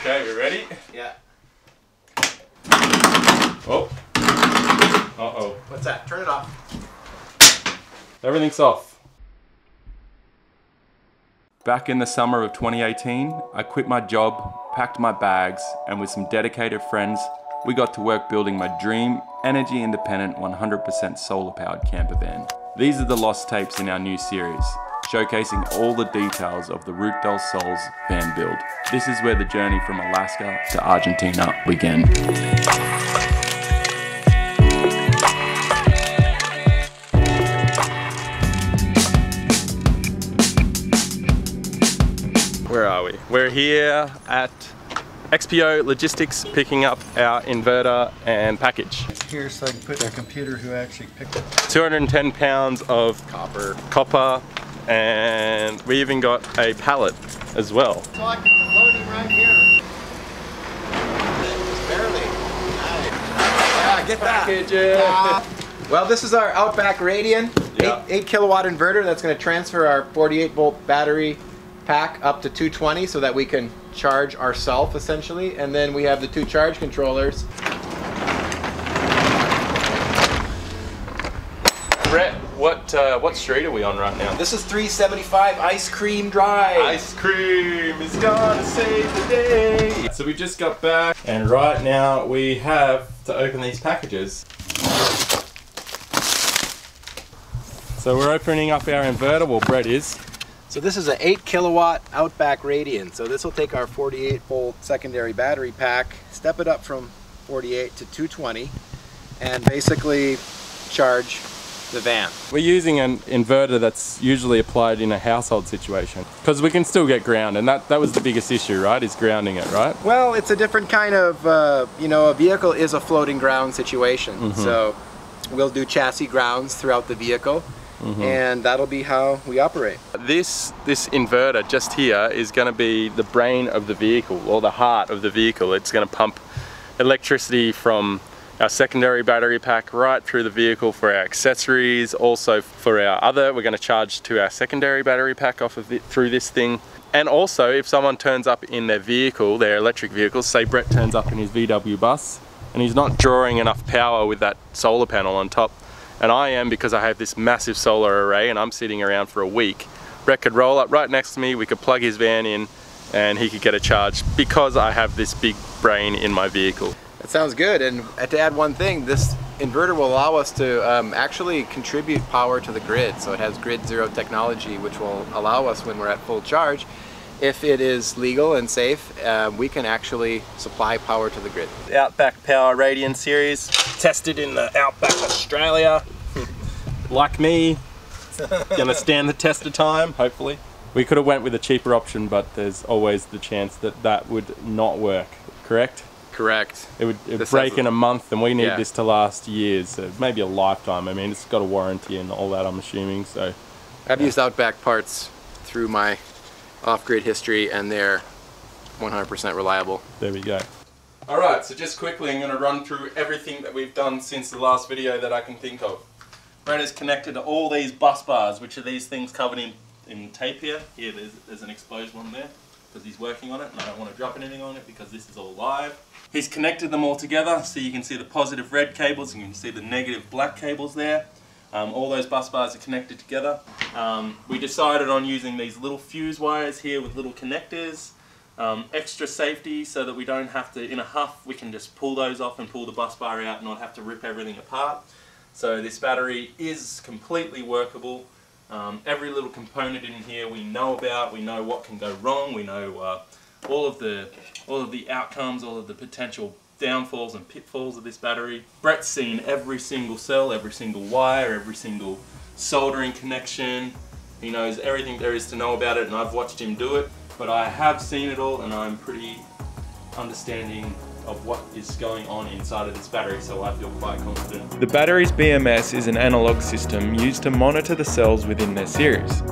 Okay, you ready? Yeah. Oh. Uh-oh. What's that? Turn it off. Everything's off. Back in the summer of 2018, I quit my job, packed my bags, and with some dedicated friends, we got to work building my dream, energy-independent, 100% solar-powered camper van. These are the lost tapes in our new series, showcasing all the details of the Route del Sol's van build. This is where the journey from Alaska to Argentina began. Where are we? We're here at XPO Logistics picking up our inverter and package. Here so I can put a computer who actually picked it. 210 pounds of copper, and we even got a pallet as well. So I can load him right here. Barely. Nice. Yeah, get that. Well, this is our Outback Radian 8 kilowatt inverter that's going to transfer our 48 volt battery pack up to 220 so that we can charge ourselves essentially, and then we have the two charge controllers. Brett, what street are we on right now? This is 375 Ice Cream Drive. Ice cream is gonna save the day. So we just got back, and right now we have to open these packages. So we're opening up our inverter, well Brett is. So this is an 8 kilowatt Outback Radian. So this will take our 48 volt secondary battery pack, step it up from 48 to 220, and basically charge the van. We're using an inverter that's usually applied in a household situation because we can still get ground, and that was the biggest issue, right? Is grounding it, right? Well, it's a different kind of, you know, a vehicle is a floating ground situation. Mm-hmm. So we'll do chassis grounds throughout the vehicle. Mm-hmm. And that'll be how we operate. This inverter just here is going to be the brain of the vehicle, or the heart of the vehicle. It's going to pump electricity from our secondary battery pack right through the vehicle for our accessories, also for our other. We're going to charge to our secondary battery pack off of it through this thing. And also, if someone turns up in their vehicle, their electric vehicle, say Brett turns up in his VW bus, and he's not drawing enough power with that solar panel on top, and I am, because I have this massive solar array and I'm sitting around for a week, Brett could roll up right next to me, we could plug his van in, and he could get a charge because I have this big brain in my vehicle. That sounds good, and to add one thing, this inverter will allow us to actually contribute power to the grid. So it has grid zero technology, which will allow us, when we're at full charge, if it is legal and safe, we can actually supply power to the grid. The Outback Power Radian series, tested in the Outback Australia. Like me, gonna stand the test of time, hopefully. We could have went with a cheaper option, but there's always the chance that that would not work, correct? Correct. It would break in a month, and we need this to last years, maybe a lifetime. I mean, it's got a warranty and all that, I'm assuming, so. I've used Outback parts through my off-grid history, and they're 100% reliable. There we go. Alright, so just quickly I'm going to run through everything that we've done since the last video that I can think of. Brett has connected to all these bus bars, which are these things covered in tape here. Here, there's an exposed one there, because he's working on it, and I don't want to drop anything on it because this is all live. He's connected them all together, so you can see the positive red cables, and you can see the negative black cables there. All those bus bars are connected together. We decided on using these little fuse wires here with little connectors. Extra safety so that we don't have to, in a huff, we can just pull those off and pull the bus bar out and not have to rip everything apart. So this battery is completely workable. Every little component in here we know about, we know what can go wrong, we know all of the outcomes, all of the potential downfalls and pitfalls of this battery. Brett's seen every single cell, every single wire, every single soldering connection. He knows everything there is to know about it, and I've watched him do it. But I have seen it all, and I'm pretty understanding of what is going on inside of this battery, so I feel quite confident. The battery's BMS is an analog system used to monitor the cells within their series.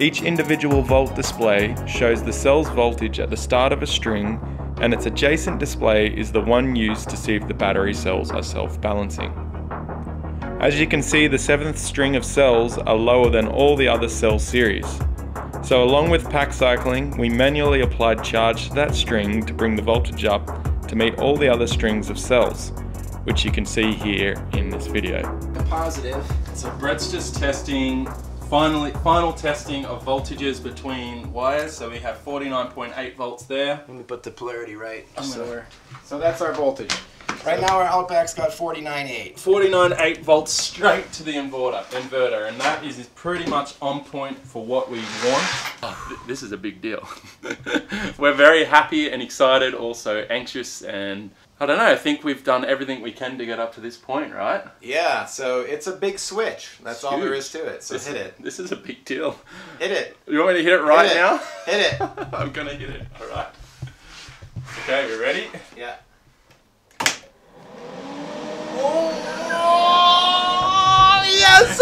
Each individual volt display shows the cell's voltage at the start of a string, and its adjacent display is the one used to see if the battery cells are self-balancing. As you can see, the 7th string of cells are lower than all the other cell series. So along with pack cycling, we manually applied charge to that string to bring the voltage up to meet all the other strings of cells, which you can see here in this video. The positive. So Brett's just testing, final testing of voltages between wires. So we have 49.8 volts there. Let me put the polarity right. So that's our voltage. Right now our Outback's got 49.8. 49.8 volts straight to the inverter, and that is pretty much on point for what we want. Oh, this is a big deal. We're very happy and excited, also anxious, and I don't know, I think we've done everything we can to get up to this point, right? Yeah, so it's a big switch. That's all there is to it, so hit it. This is a big deal. Hit it. You want me to hit it right now? Hit it. I'm gonna hit it, all right. Okay, we ready? Yeah. Oh, yes!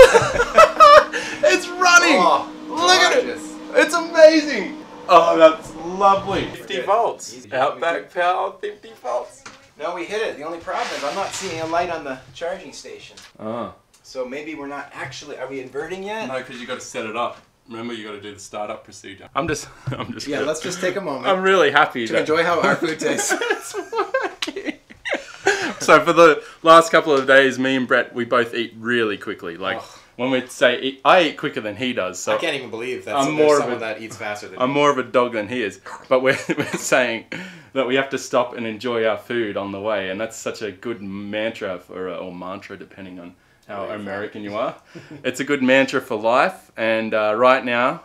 It's running! Oh, Look at it! It's amazing! Oh, that's lovely. 50 volts. Easy. Outback power, 50 volts. No, we hit it. The only problem is I'm not seeing a light on the charging station. Oh. So maybe we're not actually, are we inverting yet? No, because you got to set it up. Remember, you got to do the startup procedure. I'm just. Yeah, let's just take a moment. I'm really happy to enjoy how our food tastes. So for the last couple of days, me and Brett, we both eat really quickly. Like when we say eat, I eat quicker than he does. So I can't even believe that someone that eats faster than me. I'm more of a dog than he is. But we're saying that we have to stop and enjoy our food on the way, and that's such a good mantra or mantra, depending on how American you are. It's a good mantra for life. And right now,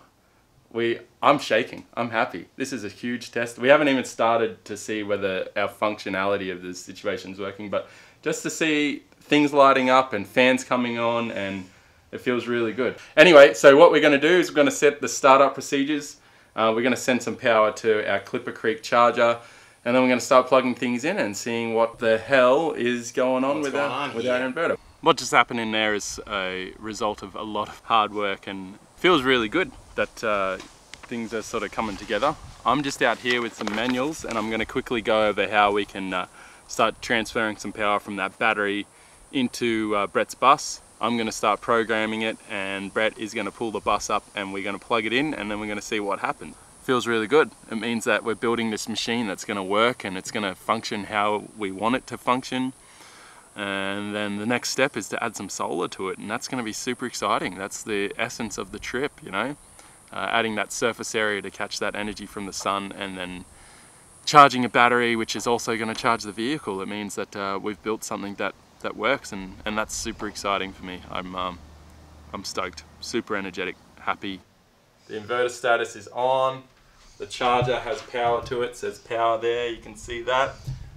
I'm shaking. I'm happy. This is a huge test. We haven't even started to see whether our functionality of this situation is working, but just to see things lighting up and fans coming on, and it feels really good. Anyway, so what we're going to do is we're going to set the startup procedures. We're going to send some power to our Clipper Creek charger, and then we're going to start plugging things in and seeing what the hell is going on with our inverter. What just happened in there is a result of a lot of hard work, and feels really good that things are sort of coming together. I'm just out here with some manuals, and I'm going to quickly go over how we can start transferring some power from that battery into Brett's bus. I'm going to start programming it, and Brett is going to pull the bus up, and we're going to plug it in, and then we're going to see what happens. Feels really good. It means that we're building this machine that's going to work, and it's going to function how we want it to function. And then the next step is to add some solar to it, and that's going to be super exciting. That's the essence of the trip, you know? Adding that surface area to catch that energy from the sun, and then charging a battery, which is also going to charge the vehicle. It means that we've built something that works, and that's super exciting for me. I'm stoked, super energetic, happy. The inverter status is on. The charger has power to it. Says power there. You can see that.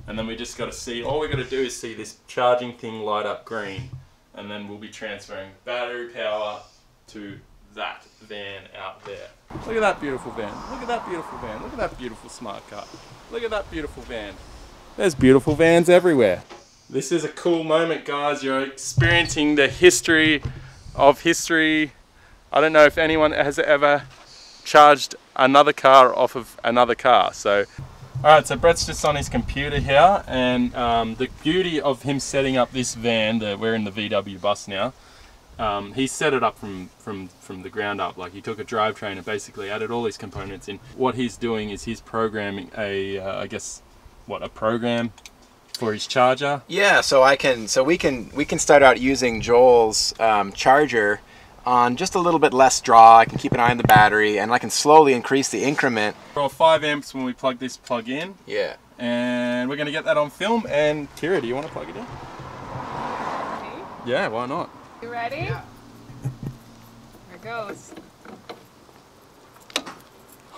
And then we just got to see. All we got to do is see this charging thing light up green, and then we'll be transferring battery power to that van out there. Look at that beautiful van. Look at that beautiful van. Look at that beautiful smart car. Look at that beautiful van. There's beautiful vans everywhere. This is a cool moment, guys. You're experiencing the history of history. I don't know if anyone has ever charged another car off of another car. So, all right, so Brett's just on his computer here, and the beauty of him setting up this van, we're in the VW bus now. He set it up from the ground up. Like, he took a drivetrain and basically added all these components in. What he's doing is he's programming a program for his charger. Yeah, so we can start out using Joel's charger on just a little bit less draw. I can keep an eye on the battery, and I can slowly increase the increment. Well, 5 amps when we plug this plug in. Yeah. And we're gonna get that on film. And Kira, do you want to plug it in? Okay. Yeah, why not? You ready? Yeah. There it goes.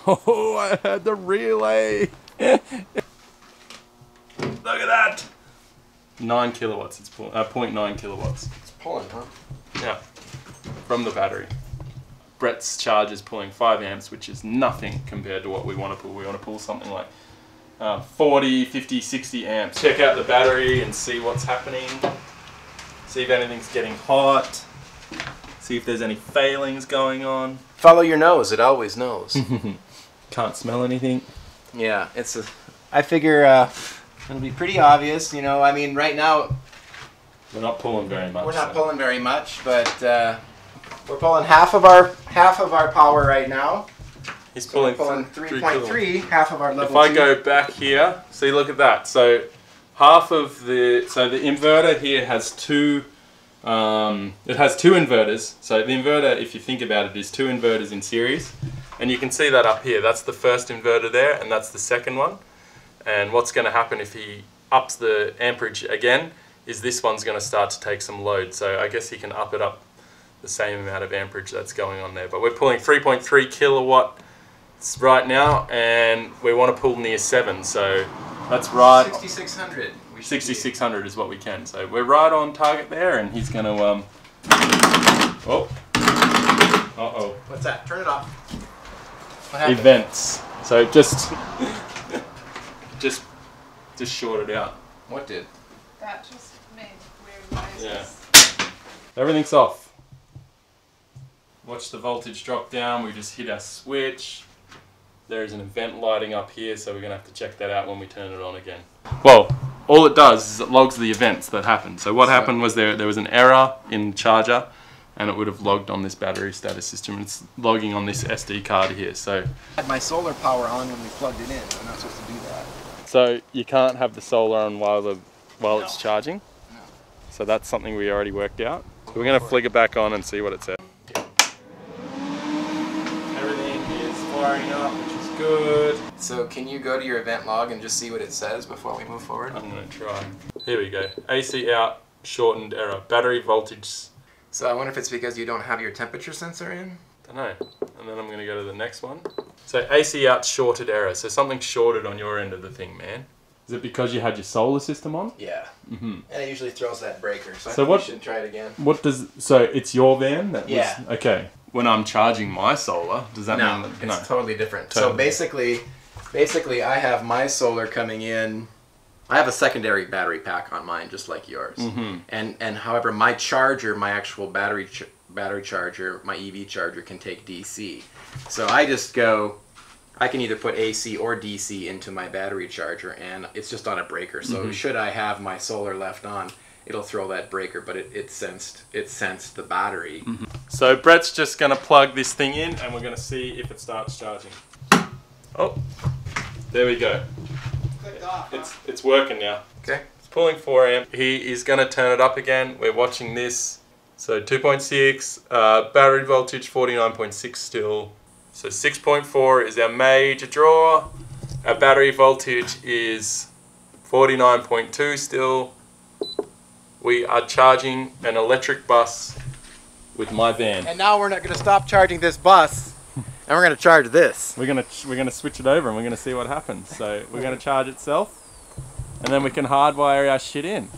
Oh, I had the relay. Look at that. 9 kilowatts. It's 0.9 kilowatts. It's pulling, huh? Yeah. From the battery. Brett's charge is pulling 5 amps, which is nothing compared to what we want to pull. We want to pull something like 40, 50, 60 amps. Check out the battery and see what's happening. See if anything's getting hot. See if there's any failings going on. Follow your nose, it always knows. Can't smell anything. Yeah, I figure it'll be pretty obvious, you know. I mean, right now we're not pulling very much. We're not pulling very much, but we're pulling half of our power right now. He's pulling, so pulling 3.3, half of our level two. If I go back here, see, look at that. So half of the, so the inverter here has two, it has two inverters. So the inverter, if you think about it, is two inverters in series. And you can see that up here. That's the first inverter there, and that's the second one. And what's going to happen if he ups the amperage again is this one's going to start to take some load. So I guess he can up it up the same amount of amperage that's going on there. But we're pulling 3.3 kilowatt right now, and we want to pull near 7, so that's right. 6,600. 6,600 is what we can. So we're right on target there, and he's going to, oh. Uh-oh. What's that? Turn it off. What happened? Events. So just short it out. What did? That just made weird noises. Yeah. Everything's off. Watch the voltage drop down. We just hit our switch. There is an event lighting up here, so we're going to have to check that out when we turn it on again. Well, all it does is it logs the events that happened. So what happened was there was an error in the charger, and it would have logged on this battery status system. It's logging on this SD card here. So I had my solar power on when we plugged it in. I'm not supposed to do that. So you can't have the solar on while it's charging. No. So that's something we already worked out. So we're going to flick it back on and see what it says. Yeah. Everything is firing up, which is good. So can you go to your event log and just see what it says before we move forward? I'm going to try. Here we go. AC out, shortened error, battery voltage. So I wonder if it's because you don't have your temperature sensor in? I don't know. And then I'm going to go to the next one. So AC out, shorted error. So something shorted on your end of the thing, man. Is it because you had your solar system on? Yeah. Mm-hmm. And it usually throws that breaker, so I think we should try it again. What does... So it's your van? That yeah. Was, okay. When I'm charging my solar, does that mean... That, it's totally different. Totally. So basically I have my solar coming in... I have a secondary battery pack on mine, just like yours. Mm-hmm. And however, my charger, my actual battery charger, my EV charger can take DC. So I just go... I can either put AC or DC into my battery charger, and it's just on a breaker. So mm-hmm. should I have my solar left on, it'll throw that breaker, but it sensed the battery. Mm-hmm. So Brett's just going to plug this thing in, and we're going to see if it starts charging. Oh, there we go. Clicked off, huh? It's working now. Okay. It's pulling 4 amp. He is going to turn it up again. We're watching this. So 2.6, battery voltage 49.6 still. So 6.4 is our major draw. Our battery voltage is 49.2 still. We are charging an electric bus with my van. And now we're not going to stop charging this bus, and we're going to charge this. We're going to switch it over, and we're going to see what happens. So we're going to charge itself, and then we can hardwire our shit in.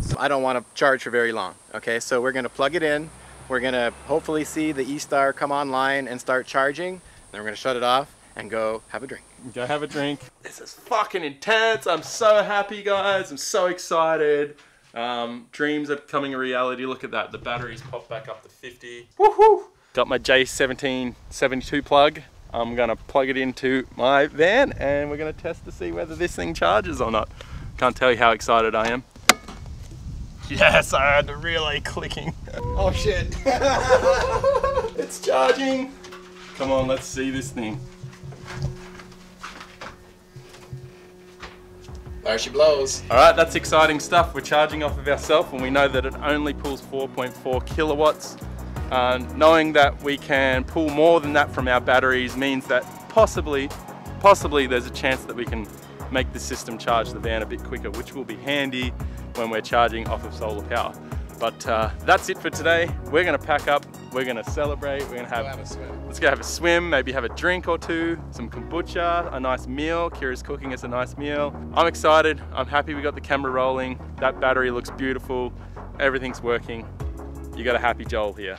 So I don't want to charge for very long. Okay, so we're going to plug it in. We're going to hopefully see the E-Star come online and start charging. Then we're going to shut it off and go have a drink. Go have a drink. This is fucking intense. I'm so happy, guys. I'm so excited. Dreams are becoming a reality. Look at that. The batteries pop back up to 50. Woohoo! Got my J1772 plug. I'm going to plug it into my van, and we're going to test to see whether this thing charges or not. Can't tell you how excited I am. Yes, I had the relay clicking. Oh shit. It's charging. Come on, let's see this thing. There she blows. Alright, that's exciting stuff. We're charging off of ourselves, and we know that it only pulls 4.4 kilowatts. Knowing that we can pull more than that from our batteries means that possibly there's a chance that we can make the system charge the van a bit quicker, which will be handy when we're charging off of solar power. But that's it for today. We're gonna pack up, we're gonna celebrate, we're gonna have a swim. Let's go have a swim, maybe have a drink or two, some kombucha, a nice meal. Kira's cooking us a nice meal. I'm excited, I'm happy we got the camera rolling. That battery looks beautiful, everything's working. You got a happy Joel here.